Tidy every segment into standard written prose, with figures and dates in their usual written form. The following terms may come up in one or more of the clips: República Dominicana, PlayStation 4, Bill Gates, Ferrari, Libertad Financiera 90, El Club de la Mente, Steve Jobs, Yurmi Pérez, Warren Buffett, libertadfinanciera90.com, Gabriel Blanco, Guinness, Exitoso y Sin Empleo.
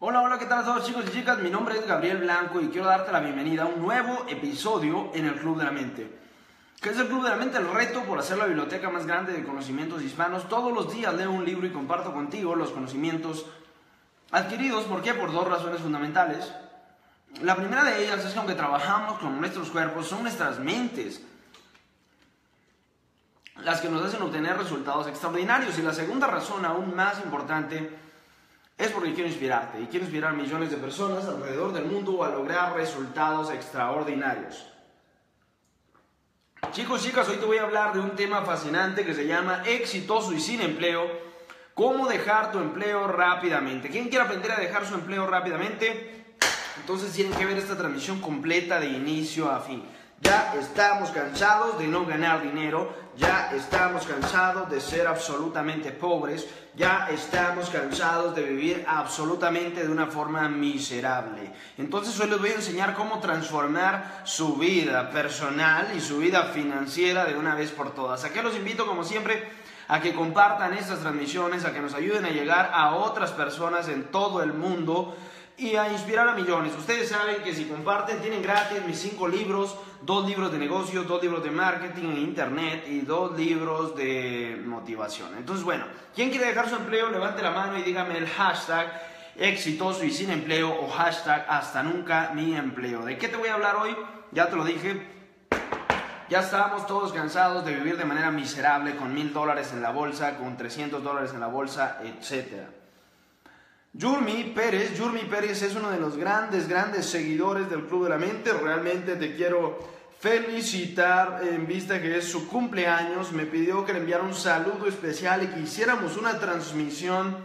Hola, hola, ¿qué tal a todos, chicos y chicas? Mi nombre es Gabriel Blanco y quiero darte la bienvenida a un nuevo episodio en El Club de la Mente. ¿Qué es El Club de la Mente? El reto por hacer la biblioteca más grande de conocimientos hispanos. Todos los días leo un libro y comparto contigo los conocimientos adquiridos. ¿Por qué? Por dos razones fundamentales. La primera de ellas es que aunque trabajamos con nuestros cuerpos, son nuestras mentes las que nos hacen obtener resultados extraordinarios. Y la segunda razón, aún más importante, es porque quiero inspirarte y quiero inspirar a millones de personas alrededor del mundo a lograr resultados extraordinarios. Chicos, chicas, hoy te voy a hablar de un tema fascinante que se llama Exitoso y Sin Empleo. ¿Cómo dejar tu empleo rápidamente? ¿Quién quiere aprender a dejar su empleo rápidamente? Entonces tienen que ver esta transmisión completa de inicio a fin. Ya estamos cansados de no ganar dinero, ya estamos cansados de ser absolutamente pobres, ya estamos cansados de vivir absolutamente de una forma miserable. Entonces hoy les voy a enseñar cómo transformar su vida personal y su vida financiera de una vez por todas. Aquí los invito, como siempre, a que compartan estas transmisiones, a que nos ayuden a llegar a otras personas en todo el mundo y a inspirar a millones. Ustedes saben que si comparten tienen gratis mis 5 libros, 2 libros de negocios, 2 libros de marketing e internet y 2 libros de motivación. Entonces, bueno, ¿quién quiere dejar su empleo? Levante la mano y dígame el hashtag exitoso y sin empleo o hashtag hasta nunca mi empleo. ¿De qué te voy a hablar hoy? Ya te lo dije. Ya estábamos todos cansados de vivir de manera miserable con $1000 en la bolsa, con $300 en la bolsa, etcétera. Yurmi Pérez es uno de los grandes seguidores del Club de la Mente. Realmente te quiero felicitar en vista que es su cumpleaños. Me pidió que le enviara un saludo especial y que hiciéramos una transmisión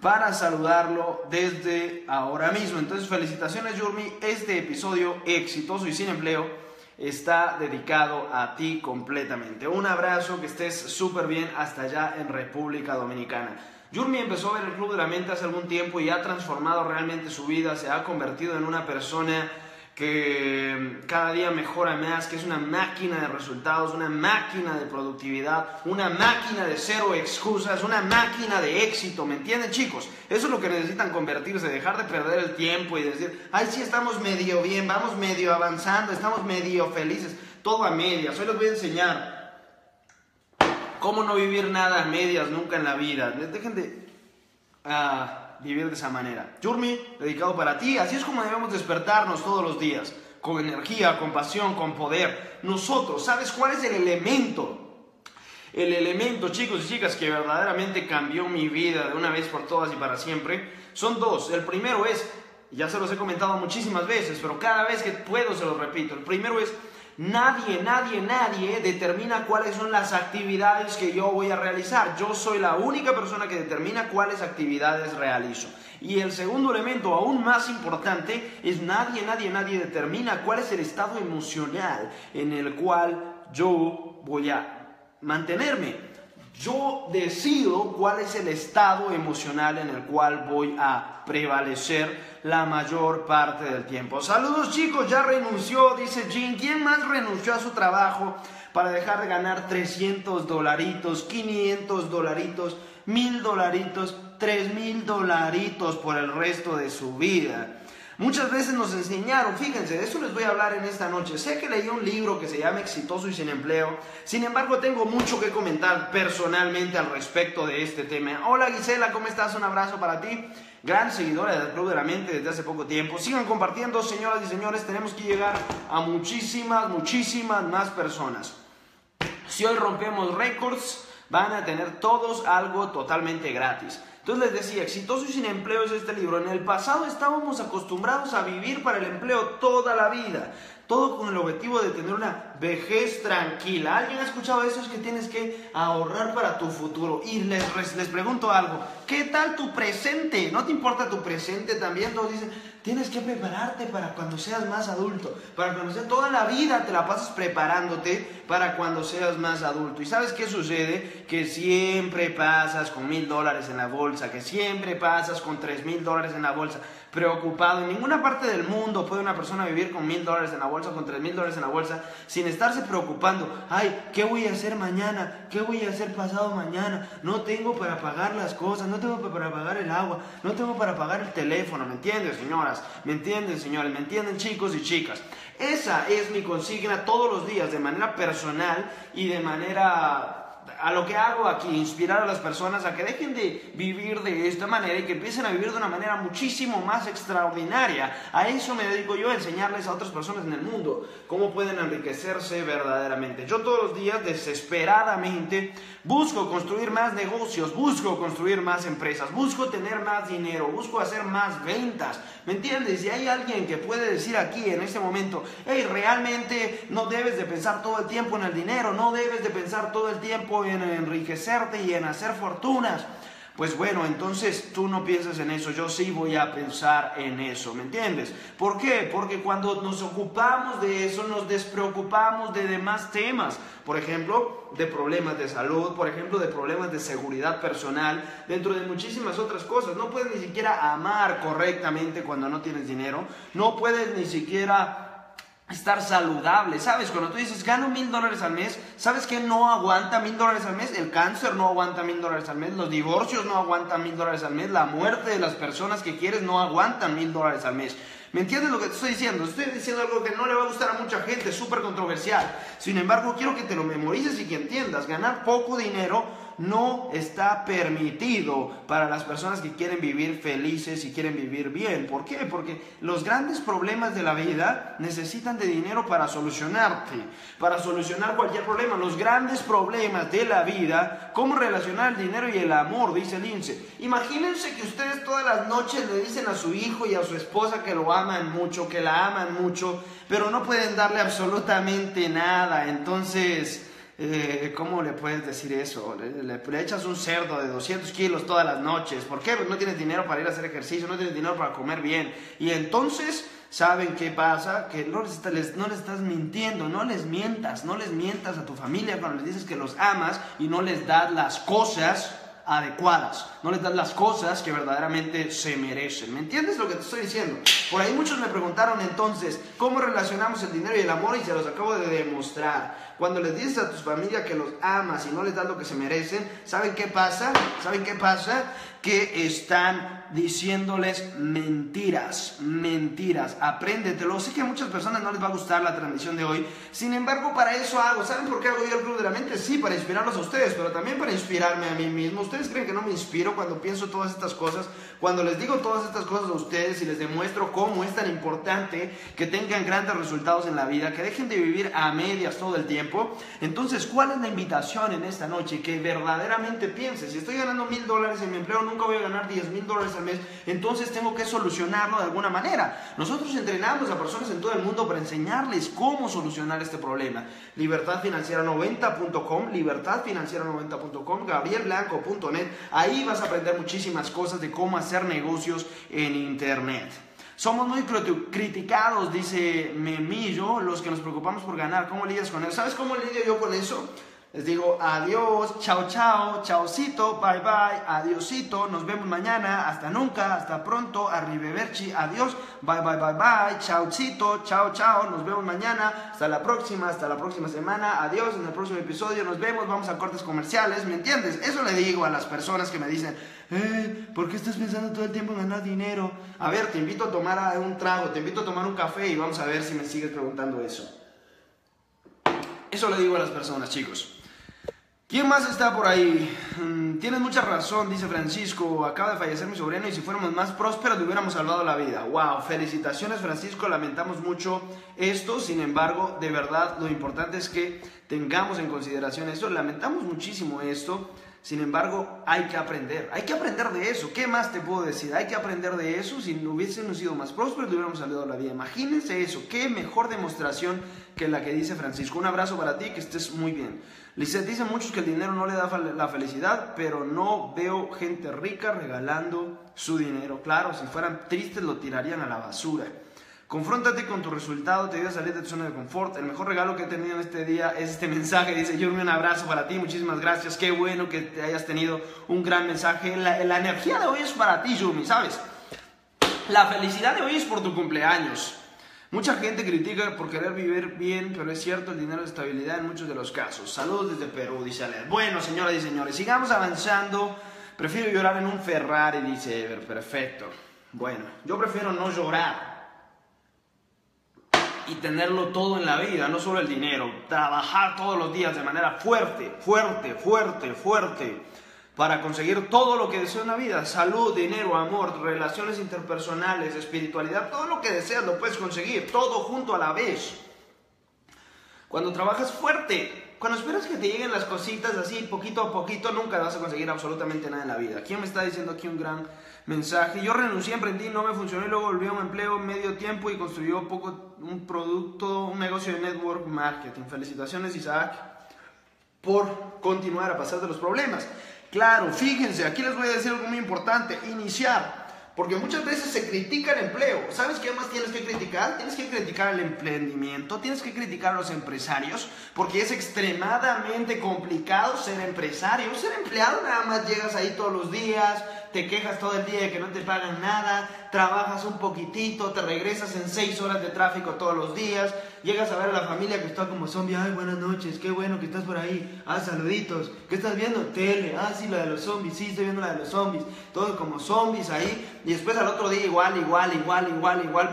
para saludarlo desde ahora mismo. Entonces, felicitaciones, Yurmi. Este episodio exitoso y sin empleo está dedicado a ti completamente. Un abrazo, que estés súper bien hasta allá en República Dominicana. Yurmi empezó a ver El Club de la Mente hace algún tiempo y ha transformado realmente su vida, se ha convertido en una persona que cada día mejora más, que es una máquina de resultados, una máquina de productividad, una máquina de cero excusas, una máquina de éxito, ¿me entienden, chicos? Eso es lo que necesitan convertirse, dejar de perder el tiempo y decir, ay, sí, estamos medio bien, vamos medio avanzando, estamos medio felices, todo a medias. Hoy les voy a enseñar cómo no vivir nada a medias nunca en la vida. Dejen de vivir de esa manera. Yurmi, dedicado para ti. Así es como debemos despertarnos todos los días. Con energía, con pasión, con poder. Nosotros, ¿sabes cuál es el elemento? El elemento, chicos y chicas, que verdaderamente cambió mi vida de una vez por todas y para siempre. Son 2. El primero es, ya se los he comentado muchísimas veces, pero cada vez que puedo se los repito. El primero es: nadie determina cuáles son las actividades que yo voy a realizar. Yo soy la única persona que determina cuáles actividades realizo. Y el segundo elemento, aún más importante, es nadie determina cuál es el estado emocional en el cual yo voy a mantenerme. Yo decido cuál es el estado emocional en el cual voy a prevalecer la mayor parte del tiempo. Saludos, chicos, ya renunció, dice Jim. ¿Quién más renunció a su trabajo para dejar de ganar $300, $500, $1000, $3000 por el resto de su vida? Muchas veces nos enseñaron, fíjense, de eso les voy a hablar en esta noche. Sé que leí un libro que se llama Exitoso y Sin Empleo, sin embargo tengo mucho que comentar personalmente al respecto de este tema. Hola, Gisela, ¿cómo estás? Un abrazo para ti, gran seguidora del Club de la Mente desde hace poco tiempo. Sigan compartiendo, señoras y señores, tenemos que llegar a muchísimas más personas. Si hoy rompemos récords, van a tener todos algo totalmente gratis. Entonces les decía, Exitoso y Sin Empleo es este libro. En el pasado estábamos acostumbrados a vivir para el empleo toda la vida, todo con el objetivo de tener una vejez tranquila. ¿Alguien ha escuchado eso? Es que tienes que ahorrar para tu futuro. Y les pregunto algo, ¿qué tal tu presente? ¿No te importa tu presente también? Todos dicen, tienes que prepararte para cuando seas más adulto, para cuando seas... Toda la vida te la pasas preparándote para cuando seas más adulto. ¿Y sabes qué sucede? Que siempre pasas con $1000 en la bolsa, que siempre pasas con $3000 en la bolsa, preocupado. En ninguna parte del mundo puede una persona vivir con $1000 en la bolsa bolsa, con $3,000 en la bolsa, sin estarse preocupando, ay, ¿qué voy a hacer mañana? ¿Qué voy a hacer pasado mañana? No tengo para pagar las cosas, no tengo para pagar el agua, no tengo para pagar el teléfono, ¿me entienden, señoras? ¿Me entienden, señores? ¿Me entienden, chicos y chicas? Esa es mi consigna todos los días, de manera personal y de manera... a lo que hago aquí, inspirar a las personas a que dejen de vivir de esta manera y que empiecen a vivir de una manera muchísimo más extraordinaria. A eso me dedico yo, a enseñarles a otras personas en el mundo cómo pueden enriquecerse verdaderamente. Yo todos los días desesperadamente busco construir más negocios, busco construir más empresas, busco tener más dinero, busco hacer más ventas, ¿me entiendes? Si hay alguien que puede decir aquí en este momento, hey, realmente no debes de pensar todo el tiempo en el dinero, no debes de pensar todo el tiempo en enriquecerte y en hacer fortunas, pues bueno, entonces tú no piensas en eso, yo sí voy a pensar en eso, ¿me entiendes? ¿Por qué? Porque cuando nos ocupamos de eso, nos despreocupamos de demás temas, por ejemplo, de problemas de salud, por ejemplo, de problemas de seguridad personal, dentro de muchísimas otras cosas. No puedes ni siquiera amar correctamente cuando no tienes dinero, no puedes ni siquiera... estar saludable, ¿sabes? Cuando tú dices, gano $1,000 al mes, ¿sabes qué no aguanta $1,000 al mes? El cáncer no aguanta $1,000 al mes, los divorcios no aguantan $1,000 al mes, la muerte de las personas que quieres no aguantan $1,000 al mes. ¿Me entiendes lo que te estoy diciendo? Estoy diciendo algo que no le va a gustar a mucha gente, súper controversial. Sin embargo, quiero que te lo memorices y que entiendas. Ganar poco dinero no está permitido para las personas que quieren vivir felices y quieren vivir bien. ¿Por qué? Porque los grandes problemas de la vida necesitan de dinero para solucionarte, para solucionar cualquier problema. Los grandes problemas de la vida, cómo relacionar el dinero y el amor, dice Lince. Imagínense que ustedes todas las noches le dicen a su hijo y a su esposa que lo aman mucho, que la aman mucho, pero no pueden darle absolutamente nada. Entonces, ¿cómo le puedes decir eso? Le echas un cerdo de 200 kilos todas las noches. ¿Por qué? Porque no tienes dinero para ir a hacer ejercicio, no tienes dinero para comer bien. Y entonces, ¿saben qué pasa? Que no les estás mintiendo, no les mientas a tu familia cuando les dices que los amas y no les das las cosas adecuadas, no les das las cosas que verdaderamente se merecen. ¿Me entiendes lo que te estoy diciendo? Por ahí muchos me preguntaron entonces, ¿cómo relacionamos el dinero y el amor? Y se los acabo de demostrar. Cuando les dices a tu familia que los amas y no les das lo que se merecen, ¿saben qué pasa? ¿Saben qué pasa? Que están diciéndoles mentiras, mentiras. Apréndetelo. Sé que a muchas personas no les va a gustar la transmisión de hoy, sin embargo, para eso hago. ¿Saben por qué hago yo el Club de la Mente? Sí, para inspirarlos a ustedes, pero también para inspirarme a mí mismo. Ustedes creen que no me inspiro cuando pienso todas estas cosas, cuando les digo todas estas cosas a ustedes y les demuestro cómo es tan importante que tengan grandes resultados en la vida, que dejen de vivir a medias todo el tiempo. Entonces, ¿cuál es la invitación en esta noche? Que verdaderamente pienses, si estoy ganando $1,000 en mi empleo, nunca voy a ganar $10,000 al mes, entonces tengo que solucionarlo de alguna manera. Nosotros entrenamos a personas en todo el mundo para enseñarles cómo solucionar este problema. Libertadfinanciera90.com, libertadfinanciera90.com, gabrielblanco.net. Ahí vas a aprender muchísimas cosas de cómo hacer negocios en internet. Somos muy criticados, dice Memillo, los que nos preocupamos por ganar. ¿Cómo lidias con eso? ¿Sabes cómo lidio yo con eso? Les digo adiós, chao, chao, chaocito, bye, bye, adiosito, nos vemos mañana, hasta nunca, hasta pronto, arrivederci, adiós, bye, bye, bye, bye, chaocito, chao, chao, nos vemos mañana, hasta la próxima semana, adiós, en el próximo episodio nos vemos, vamos a cortes comerciales, ¿me entiendes? Eso le digo a las personas que me dicen, ¿por qué estás pensando todo el tiempo en ganar dinero? A ver, te invito a tomar un trago, te invito a tomar un café y vamos a ver si me sigues preguntando eso. Eso le digo a las personas, chicos. ¿Quién más está por ahí? Tienes mucha razón, dice Francisco. Acaba de fallecer mi sobrino y si fuéramos más prósperos le hubiéramos salvado la vida. ¡Wow! Felicitaciones, Francisco. Lamentamos mucho esto. Sin embargo, de verdad, lo importante es que tengamos en consideración esto. Lamentamos muchísimo esto. Sin embargo, hay que aprender de eso. ¿Qué más te puedo decir? Hay que aprender de eso. Si no hubiésemos sido más prósperos, hubiéramos salido a la vida. Imagínense eso, qué mejor demostración que la que dice Francisco. Un abrazo para ti, que estés muy bien. Lisette, dicen muchos que el dinero no le da la felicidad, pero no veo gente rica regalando su dinero. Claro, si fueran tristes lo tirarían a la basura. Confróntate con tu resultado, te ayuda a salir de tu zona de confort. El mejor regalo que he tenido en este día es este mensaje. Dice Yurmi, un abrazo para ti, muchísimas gracias. Qué bueno que te hayas tenido un gran mensaje. La energía de hoy es para ti, Yurmi, ¿sabes? La felicidad de hoy es por tu cumpleaños. Mucha gente critica por querer vivir bien, pero es cierto, el dinero es estabilidad en muchos de los casos. Saludos desde Perú, dice Alex. Bueno, señoras y señores, sigamos avanzando. Prefiero llorar en un Ferrari, dice Ever. Perfecto. Bueno, yo prefiero no llorar y tenerlo todo en la vida, no solo el dinero. Trabajar todos los días de manera fuerte, fuerte, fuerte, fuerte, para conseguir todo lo que deseo en la vida. Salud, dinero, amor, relaciones interpersonales, espiritualidad, todo lo que deseas lo puedes conseguir, todo junto a la vez. Cuando trabajas fuerte, cuando esperas que te lleguen las cositas así poquito a poquito, nunca vas a conseguir absolutamente nada en la vida. ¿Quién me está diciendo aquí un gran mensaje? Yo renuncié, emprendí, no me funcionó y luego volví a un empleo medio tiempo y construyó un producto, un negocio de network marketing. Felicitaciones, Isaac, por continuar a pasar de los problemas. Claro, fíjense, aquí les voy a decir algo muy importante, iniciar, porque muchas veces se critica el empleo. ¿Sabes qué más tienes que criticar? Tienes que criticar el emprendimiento, tienes que criticar a los empresarios, porque es extremadamente complicado ser empresario. Ser empleado nada más llegas ahí todos los días, te quejas todo el día de que no te pagan nada, trabajas un poquitito, te regresas en 6 horas de tráfico todos los días, llegas a ver a la familia que está como zombie. Ay, buenas noches, qué bueno que estás por ahí, ah, saluditos, ¿qué estás viendo? Tele, ah, sí, la de los zombies, sí, estoy viendo la de los zombies, todos como zombies ahí, y después al otro día igual,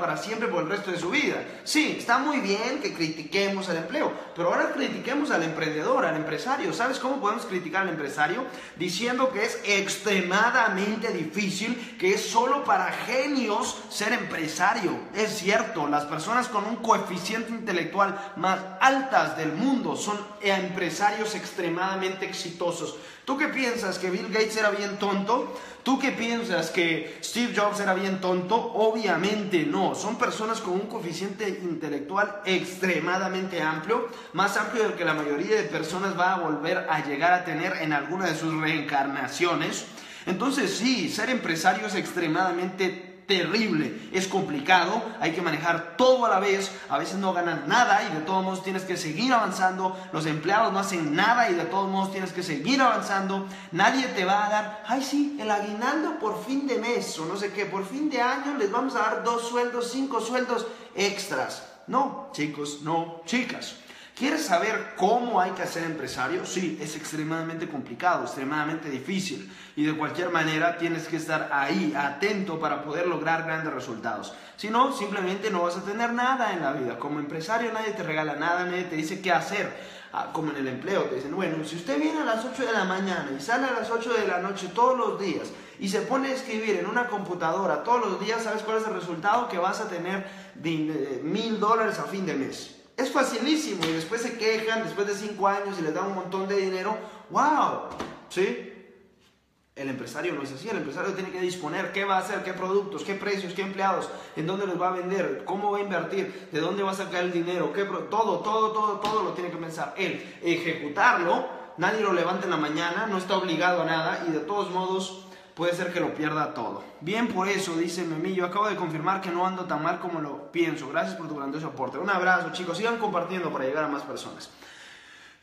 para siempre por el resto de su vida. Sí, está muy bien que critiquemos al empleo, pero ahora critiquemos al emprendedor, al empresario. ¿Sabes cómo podemos criticar al empresario? Diciendo que es extremadamente difícil, que es solo para gente ser empresario. Es cierto, las personas con un coeficiente intelectual más altas del mundo son empresarios extremadamente exitosos. ¿Tú qué piensas? ¿Que Bill Gates era bien tonto? ¿Tú qué piensas? ¿Que Steve Jobs era bien tonto? Obviamente no, son personas con un coeficiente intelectual extremadamente amplio, más amplio del que la mayoría de personas va a volver a llegar a tener en alguna de sus reencarnaciones. Entonces sí, ser empresario es extremadamente terrible, es complicado, hay que manejar todo a la vez, a veces no ganas nada y de todos modos tienes que seguir avanzando, los empleados no hacen nada y de todos modos tienes que seguir avanzando, nadie te va a dar, ay sí, el aguinaldo por fin de mes o no sé qué, por fin de año les vamos a dar 2 sueldos, 5 sueldos extras. No, chicos, no, chicas. ¿Quieres saber cómo hay que ser empresario? Sí, es extremadamente complicado, extremadamente difícil. Y de cualquier manera tienes que estar ahí, atento para poder lograr grandes resultados. Si no, simplemente no vas a tener nada en la vida. Como empresario nadie te regala nada, nadie te dice qué hacer. Como en el empleo, te dicen, bueno, si usted viene a las 8 de la mañana y sale a las 8 de la noche todos los días y se pone a escribir en una computadora todos los días, ¿sabes cuál es el resultado? Que vas a tener $1000 a fin de mes. Es facilísimo y después se quejan después de 5 años y les dan un montón de dinero. ¡Wow! ¿Sí? El empresario no es así. El empresario tiene que disponer qué va a hacer, qué productos, qué precios, qué empleados, en dónde los va a vender, cómo va a invertir, de dónde va a sacar el dinero, qué todo lo tiene que pensar él. Ejecutarlo, nadie lo levanta en la mañana, no está obligado a nada y de todos modos puede ser que lo pierda todo. Bien por eso, dice Memi, yo acabo de confirmar que no ando tan mal como lo pienso. Gracias por tu grandioso aporte. Un abrazo, chicos. Sigan compartiendo para llegar a más personas.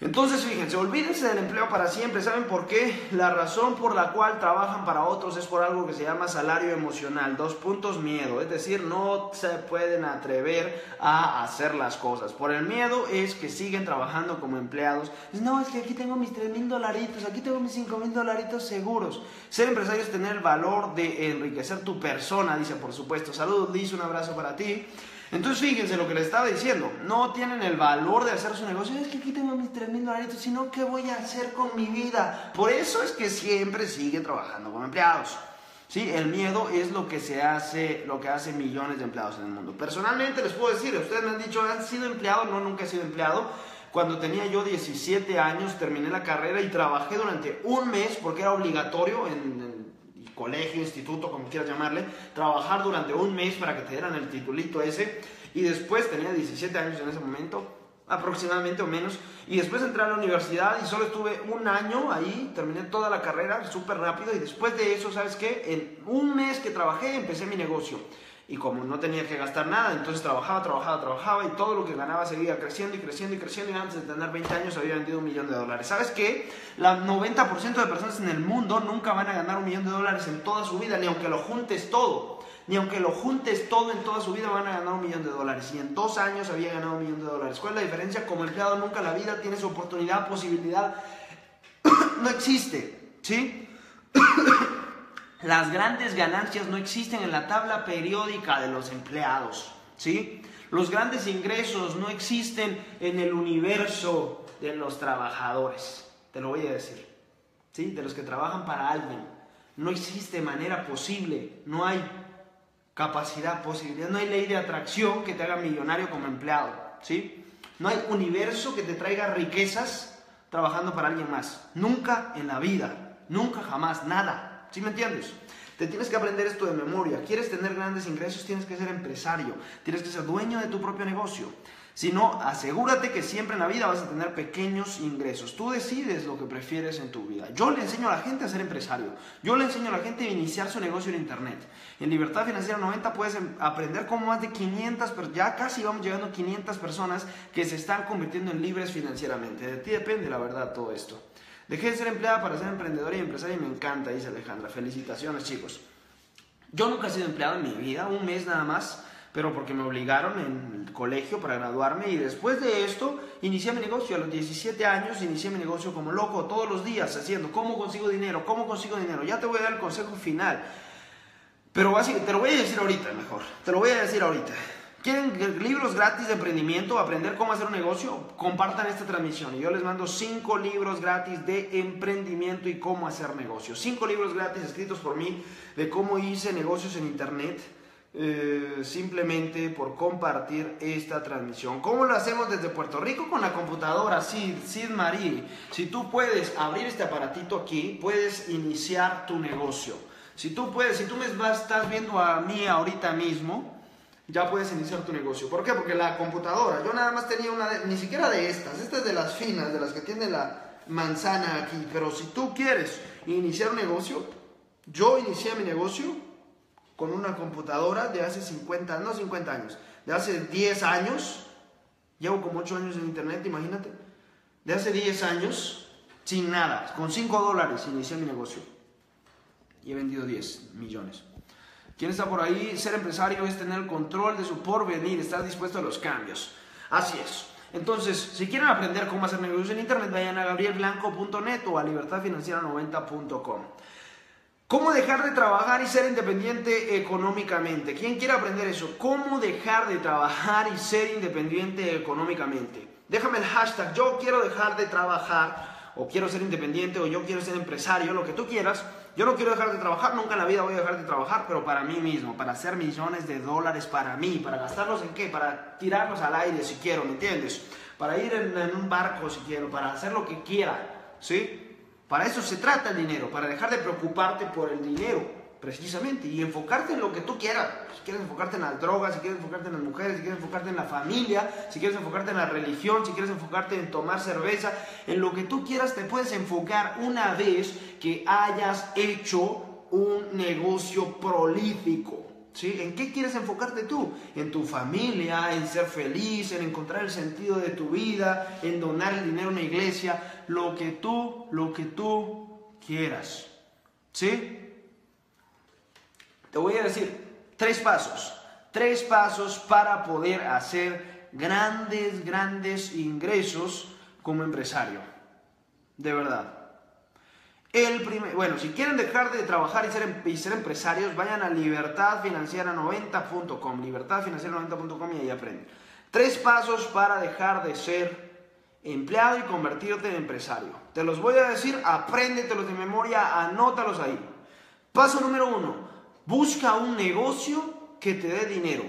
Entonces, fíjense, olvídense del empleo para siempre. ¿Saben por qué? La razón por la cual trabajan para otros es por algo que se llama salario emocional. 2 puntos, miedo. Es decir, no se pueden atrever a hacer las cosas. Por el miedo es que siguen trabajando como empleados. No, es que aquí tengo mis $3000, aquí tengo mis $5000 seguros. Ser empresario es tener el valor de enriquecer tu persona, dice, por supuesto. Saludos, Liz, un abrazo para ti. Entonces fíjense lo que les estaba diciendo, no tienen el valor de hacer su negocio, es que aquí tengo mis $3000, sino ¿qué voy a hacer con mi vida? Por eso es que siempre sigue trabajando como empleados. ¿Sí? El miedo es lo que hace millones de empleados en el mundo. Personalmente les puedo decir, ustedes me han dicho, ¿han sido empleado? No, nunca he sido empleado. Cuando tenía yo 17 años, terminé la carrera y trabajé durante un mes porque era obligatorio en colegio, instituto, como quieras llamarle, trabajar durante un mes para que te dieran el titulito ese, y después tenía 17 años en ese momento, aproximadamente o menos, y después entré a la universidad y solo estuve un año ahí, terminé toda la carrera súper rápido, y después de eso, ¿sabes qué? En un mes que trabajé, empecé mi negocio, y como no tenía que gastar nada, entonces trabajaba, y todo lo que ganaba seguía creciendo, y antes de tener 20 años había vendido $1 millón. ¿Sabes qué? La 90% de personas en el mundo nunca van a ganar $1 millón en toda su vida, ni aunque lo juntes todo. ni aunque lo juntes todo en toda su vida van a ganar $1,000,000. Y en 2 años había ganado $1,000,000. ¿Cuál es la diferencia? Como empleado nunca en la vida tienes oportunidad, posibilidad, no existe, ¿sí? Las grandes ganancias no existen en la tabla periódica de los empleados, ¿sí? Los grandes ingresos no existen en el universo de los trabajadores, te lo voy a decir, ¿sí? De los que trabajan para alguien. No existe manera posible, no hay capacidad, posibilidad, no hay ley de atracción que te haga millonario como empleado, ¿sí? No hay universo que te traiga riquezas trabajando para alguien más, nunca en la vida, nunca jamás, nada, ¿sí me entiendes? Te tienes que aprender esto de memoria. ¿Quieres tener grandes ingresos? Tienes que ser empresario, tienes que ser dueño de tu propio negocio. Si no, asegúrate que siempre en la vida vas a tener pequeños ingresos. Tú decides lo que prefieres en tu vida. Yo le enseño a la gente a ser empresario. Yo le enseño a la gente a iniciar su negocio en internet. En Libertad Financiera 90 puedes aprender cómo más de 500, ya casi vamos llegando a 500 personas que se están convirtiendo en libres financieramente. De ti depende, la verdad, todo esto. Dejé de ser empleada para ser emprendedora y empresaria y me encanta, dice Alejandra. Felicitaciones, chicos. Yo nunca he sido empleado en mi vida, un mes nada más, pero porque me obligaron en el colegio para graduarme, y después de esto inicié mi negocio. A los 17 años inicié mi negocio como loco, todos los días haciendo cómo consigo dinero, cómo consigo dinero. Ya te voy a dar el consejo final, pero así, te lo voy a decir ahorita mejor, te lo voy a decir ahorita. ¿Quieren libros gratis de emprendimiento, aprender cómo hacer un negocio? Compartan esta transmisión y yo les mando 5 libros gratis de emprendimiento y cómo hacer negocios. 5 libros gratis escritos por mí de cómo hice negocios en internet. Simplemente por compartir esta transmisión. ¿Cómo lo hacemos desde Puerto Rico? Con la computadora, Sid Marí. Si tú puedes abrir este aparatito aquí, puedes iniciar tu negocio. Si tú me estás viendo a mí ahorita mismo, ya puedes iniciar tu negocio. ¿Por qué? Porque la computadora, yo nada más tenía una, ni siquiera de estas. Esta es de las finas, de las que tiene la manzana aquí. Pero si tú quieres iniciar un negocio, yo inicié mi negocio con una computadora de hace 50 años, de hace 10 años, llevo como 8 años en internet, imagínate, de hace 10 años, sin nada, con $5 inicié mi negocio y he vendido 10 millones. ¿Quién está por ahí? Ser empresario es tener el control de su porvenir, estar dispuesto a los cambios, así es. Entonces, si quieren aprender cómo hacer negocios en internet, vayan a gabrielblanco.net o a libertadfinanciera90.com. ¿Cómo dejar de trabajar y ser independiente económicamente? ¿Quién quiere aprender eso? ¿Cómo dejar de trabajar y ser independiente económicamente? Déjame el hashtag, yo quiero dejar de trabajar, o quiero ser independiente, o yo quiero ser empresario, lo que tú quieras. Yo no quiero dejar de trabajar, nunca en la vida voy a dejar de trabajar, pero para mí mismo, para hacer millones de dólares para mí, para gastarlos en qué, para tirarlos al aire si quiero, ¿me entiendes? Para ir en un barco si quiero, para hacer lo que quiera, ¿sí? Para eso se trata el dinero, para dejar de preocuparte por el dinero, precisamente, y enfocarte en lo que tú quieras. Si quieres enfocarte en las drogas, si quieres enfocarte en las mujeres, si quieres enfocarte en la familia, si quieres enfocarte en la religión, si quieres enfocarte en tomar cerveza, en lo que tú quieras te puedes enfocar una vez que hayas hecho un negocio prolífico, ¿sí? ¿En qué quieres enfocarte tú? En tu familia, en ser feliz, en encontrar el sentido de tu vida, en donar el dinero a una iglesia, lo que tú quieras, ¿sí? Te voy a decir 3 pasos para poder hacer grandes ingresos como empresario, de verdad. Bueno, si quieren dejar de trabajar y ser empresarios, vayan a libertadfinanciera90.com, libertadfinanciera90.com, y ahí aprenden. 3 pasos para dejar de ser empleado y convertirte en empresario. Te los voy a decir, apréndetelos de memoria, anótalos ahí. Paso número 1, busca un negocio que te dé dinero.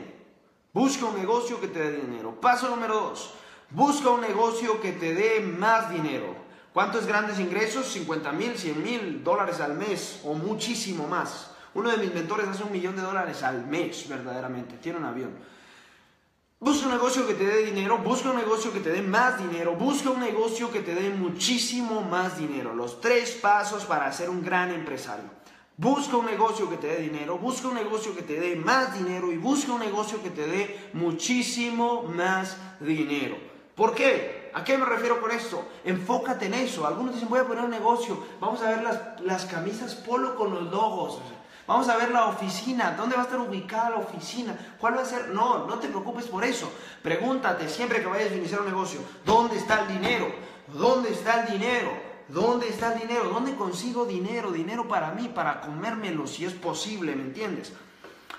Busca un negocio que te dé dinero. Paso número 2, busca un negocio que te dé más dinero. ¿Cuántos grandes ingresos? 50 mil, 100 mil dólares al mes o muchísimo más. Uno de mis mentores hace $1,000,000 al mes, verdaderamente. Tiene un avión. Busca un negocio que te dé dinero, busca un negocio que te dé más dinero, busca un negocio que te dé muchísimo más dinero. Los 3 pasos para ser un gran empresario. Busca un negocio que te dé dinero, busca un negocio que te dé más dinero y busca un negocio que te dé muchísimo más dinero. ¿Por qué? ¿A qué me refiero con esto? Enfócate en eso. Algunos dicen, voy a poner un negocio, vamos a ver las camisas polo con los logos. Vamos a ver la oficina, dónde va a estar ubicada la oficina, cuál va a ser. No, no te preocupes por eso. Pregúntate siempre que vayas a iniciar un negocio, ¿dónde está el dinero? ¿Dónde está el dinero? ¿Dónde está el dinero? ¿Dónde consigo dinero? Dinero para mí, para comérmelo si es posible, ¿me entiendes?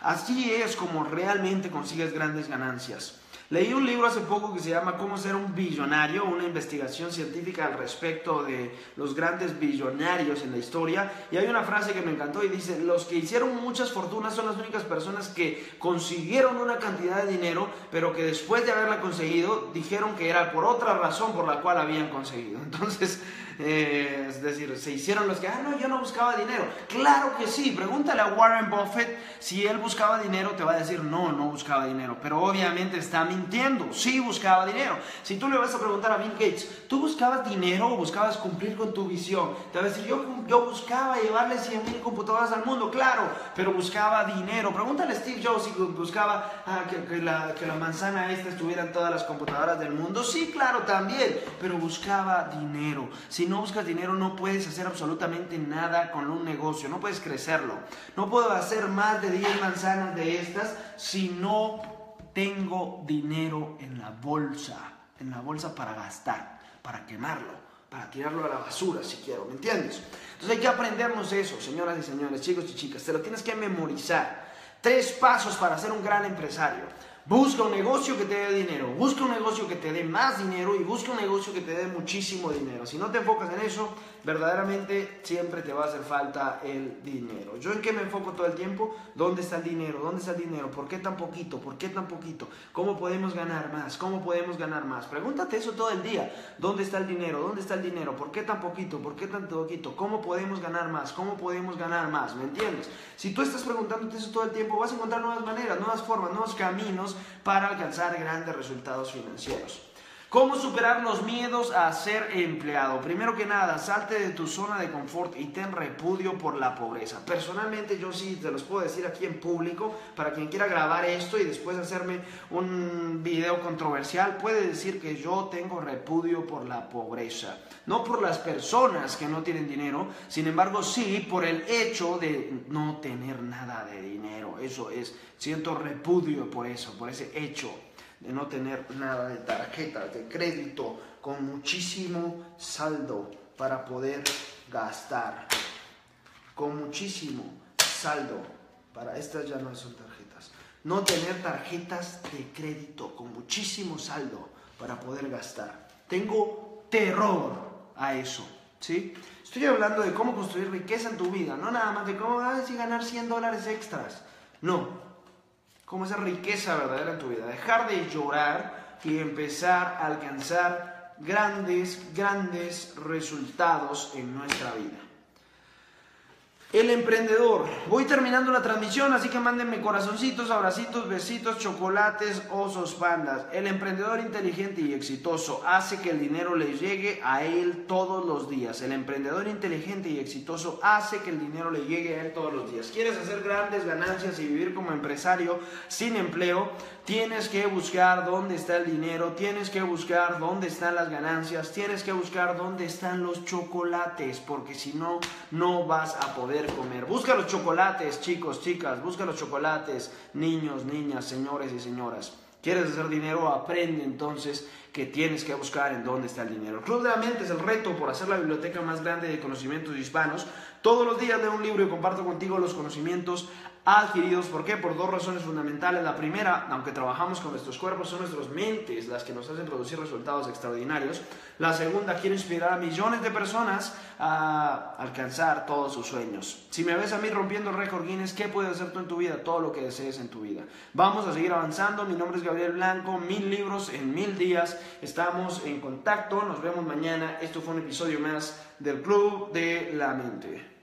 Así es como realmente consigues grandes ganancias. Leí un libro hace poco que se llama Cómo ser un billonario, una investigación científica al respecto de los grandes billonarios en la historia, y hay una frase que me encantó y dice: los que hicieron muchas fortunas son las únicas personas que consiguieron una cantidad de dinero, pero que después de haberla conseguido dijeron que era por otra razón por la cual habían conseguido. Entonces, es decir, se hicieron los que, ah, no, yo no buscaba dinero. Claro que sí. Pregúntale a Warren Buffett si él buscaba dinero, te va a decir, no, no buscaba dinero, pero obviamente está mintiendo, sí buscaba dinero. Si tú le vas a preguntar a Bill Gates, ¿tú buscabas dinero o buscabas cumplir con tu visión? Te va a decir, yo buscaba llevarle 100,000 computadoras al mundo, claro, pero buscaba dinero. Pregúntale a Steve Jobs si buscaba que la manzana esta estuviera en todas las computadoras del mundo. Sí, claro, también, pero buscaba dinero. Si no buscas dinero, no puedes hacer absolutamente nada con un negocio, no puedes crecerlo. No puedo hacer más de 10 manzanas de estas si no tengo dinero en la bolsa para gastar, para quemarlo, para tirarlo a la basura si quiero, ¿me entiendes? Entonces hay que aprendernos eso, señoras y señores, chicos y chicas, te lo tienes que memorizar. 3 pasos para ser un gran empresario. Busca un negocio que te dé dinero, busca un negocio que te dé más dinero y busca un negocio que te dé muchísimo dinero. Si no te enfocas en eso, verdaderamente siempre te va a hacer falta el dinero. ¿Yo en qué me enfoco todo el tiempo? ¿Dónde está el dinero? ¿Dónde está el dinero? ¿Por qué tan poquito? ¿Por qué tan poquito? ¿Cómo podemos ganar más? ¿Cómo podemos ganar más? Pregúntate eso todo el día. ¿Dónde está el dinero? ¿Dónde está el dinero? ¿Por qué tan poquito? ¿Por qué tan poquito? ¿Cómo podemos ganar más? ¿Cómo podemos ganar más? ¿Me entiendes? Si tú estás preguntándote eso todo el tiempo, vas a encontrar nuevas maneras, nuevas formas, nuevos caminos para alcanzar grandes resultados financieros. ¿Cómo superar los miedos a ser empleado? Primero que nada, salte de tu zona de confort y ten repudio por la pobreza. Personalmente yo sí te los puedo decir aquí en público, para quien quiera grabar esto y después hacerme un video controversial, puede decir que yo tengo repudio por la pobreza. No por las personas que no tienen dinero, sin embargo sí por el hecho de no tener nada de dinero. Eso es, siento repudio por eso, por ese hecho de no tener nada de tarjeta de crédito con muchísimo saldo para poder gastar. Con muchísimo saldo para estas ya no son tarjetas. No tener tarjetas de crédito con muchísimo saldo para poder gastar. Tengo terror a eso, ¿sí? Estoy hablando de cómo construir riqueza en tu vida, no nada más de cómo ganar $100 extras. No. Como esa riqueza verdadera en tu vida. Dejar de llorar y empezar a alcanzar grandes resultados en nuestra vida. El emprendedor. Voy terminando la transmisión, así que mándenme corazoncitos, abracitos, besitos, chocolates, osos, pandas. El emprendedor inteligente y exitoso hace que el dinero le llegue a él todos los días. El emprendedor inteligente y exitoso hace que el dinero le llegue a él todos los días. ¿Quieres hacer grandes ganancias y vivir como empresario sin empleo? Tienes que buscar dónde está el dinero, tienes que buscar dónde están las ganancias, tienes que buscar dónde están los chocolates, porque si no, no vas a poder comer. Busca los chocolates, chicos, chicas, busca los chocolates, niños, niñas, señores y señoras. ¿Quieres hacer dinero? Aprende entonces que tienes que buscar en dónde está el dinero. El Club de la Mente es el reto por hacer la biblioteca más grande de conocimientos hispanos. Todos los días leo un libro y comparto contigo los conocimientos adquiridos. ¿Por qué? Por 2 razones fundamentales. La primera, aunque trabajamos con nuestros cuerpos, son nuestras mentes las que nos hacen producir resultados extraordinarios. La segunda, quiero inspirar a millones de personas a alcanzar todos sus sueños. Si me ves a mí rompiendo el récord Guinness, ¿qué puedes hacer tú en tu vida? Todo lo que desees en tu vida. Vamos a seguir avanzando. Mi nombre es Gabriel Blanco. 1000 libros en 1000 días. Estamos en contacto. Nos vemos mañana. Esto fue un episodio más del Club de la Mente.